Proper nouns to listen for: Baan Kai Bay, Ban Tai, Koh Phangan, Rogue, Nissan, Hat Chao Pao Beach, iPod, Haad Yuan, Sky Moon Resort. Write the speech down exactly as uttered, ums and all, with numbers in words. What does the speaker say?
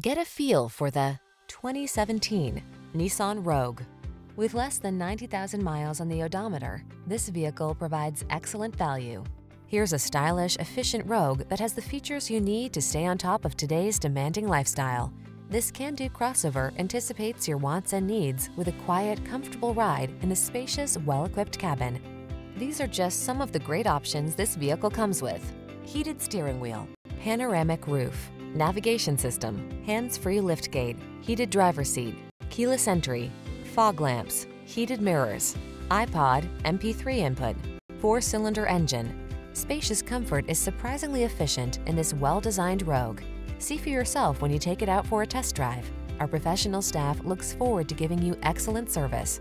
Get a feel for the twenty seventeen Nissan Rogue. With less than ninety thousand miles on the odometer, this vehicle provides excellent value. Here's a stylish, efficient Rogue that has the features you need to stay on top of today's demanding lifestyle. This can-do crossover anticipates your wants and needs with a quiet, comfortable ride in a spacious, well-equipped cabin. These are just some of the great options this vehicle comes with: heated steering wheel, panoramic roof, navigation system, hands-free liftgate, heated driver's seat, keyless entry, fog lamps, heated mirrors, iPod, M P three input, four-cylinder engine. Spacious comfort is surprisingly efficient in this well-designed Rogue. See for yourself when you take it out for a test drive. Our professional staff looks forward to giving you excellent service.